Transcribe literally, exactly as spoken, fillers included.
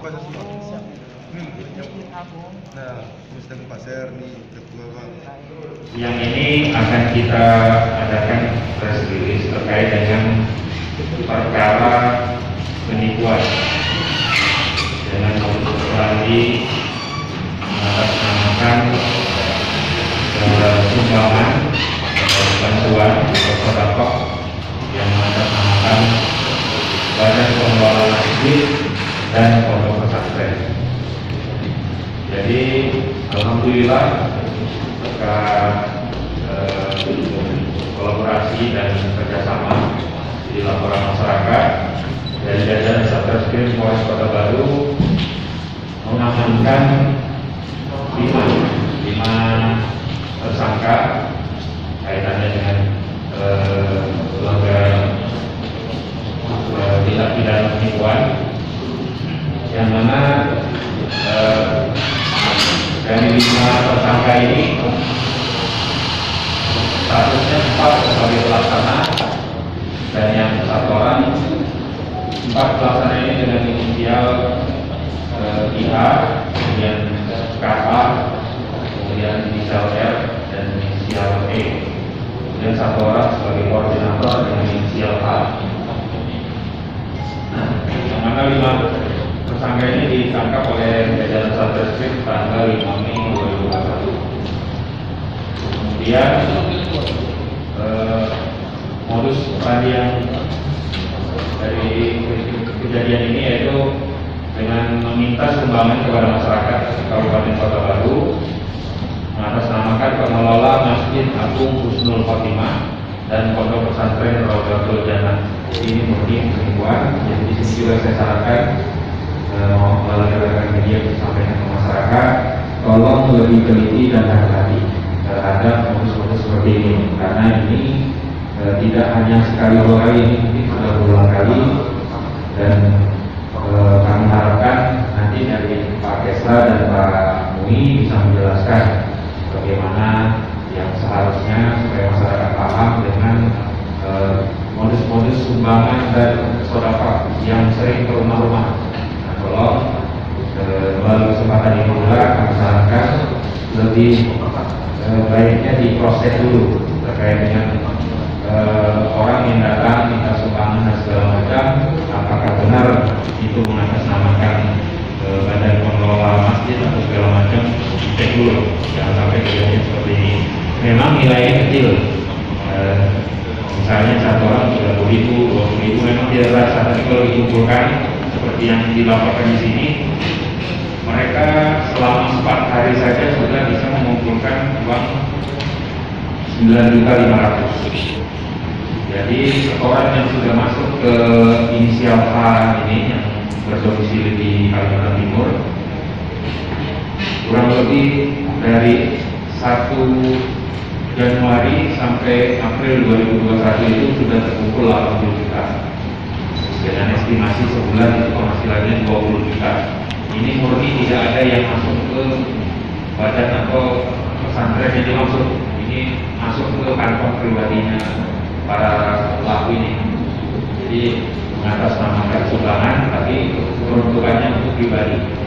pasar semua. Hmm. Nah, Musdang Pasir di kedua bang. Yang ini akan kita adakan press release terkait dengan perkara penipuan dengan kebetulan di mengatasnamakan sumbangan bantuan sodaqah yang mengatasnamakan Badan Pengelola Masjid dan Pondok Pesantren. Jadi alhamdulillah berkat eh, kolaborasi dan kerjasama di laporan masyarakat dari jajaran Satreskrim Polres Kotabaru mengamankan lima lima tersangka kaitannya dengan pelanggaran tindak pidana penipuan, yang mana eh, dari lima tersangka ini statusnya empat sebagai pelaksana dan yang satu orang. Empat pelaksana ini dengan inisial I H, kemudian K H, kemudian inisial R dan inisial E, kemudian satu orang sebagai koordinator dengan inisial H. Nah, yang mana lima tersangka ini ditangkap oleh jajaran Satreskrim tanggal lima Mei dua ribu dua puluh satu. Kemudian eh, modus operandi yang dari kejadian ini yaitu dengan meminta sumbangan kepada masyarakat Kabupaten Kotabaru mengatasnamakan pengelola Masjid Agung Husnul Khotimah dan Pondok Pesantren Raudatul Janah. Ini mungkin penipuan, jadi di sini juga saya sarankan melalui rekan media disampaikan ke masyarakat, tolong lebih teliti dan hati-hati terhadap modus-modus seperti ini, karena ini tidak hanya sekali dua kali, ini sudah berulang kali, dan e, kami harapkan nanti dari Pak Kesra dan Pak M U I bisa menjelaskan bagaimana yang seharusnya supaya masyarakat paham dengan e, modus-modus sumbangan dan sodaqah yang sering ke rumah-rumah. Nah, tolong melalui kesempatan ini pula kami sarankan lebih e, baiknya diproses dulu terkait dengan orang yang datang minta sumbangan dan segala macam, apakah benar itu mengatasnamakan e, badan pengelola masjid atau segala macam, cek dulu, jangan sampai kejadian seperti ini. Memang nilainya kecil, e, misalnya satu orang tiga puluh ribu, dua puluh ribu memang tidak terasa, tapi kalau dikumpulkan seperti yang dilaporkan di sini, mereka selama empat hari saja sudah bisa mengumpulkan uang sembilan juta lima ratus ribu. Jadi orang yang sudah masuk ke inisial H ini yang berdomisili di Kalimantan Timur kurang lebih dari satu Januari sampai April dua ribu dua puluh satu itu sudah terkumpul delapan puluh juta. Dengan estimasi sebulan itu penghasilannya dua puluh juta. Ini murni tidak ada yang masuk ke badan atau pesantren yang dimaksud. Ini masuk ke kantor pribadinya para pelaku ini, jadi mengatasnamakan sumbangan tapi peruntukannya untuk pribadi.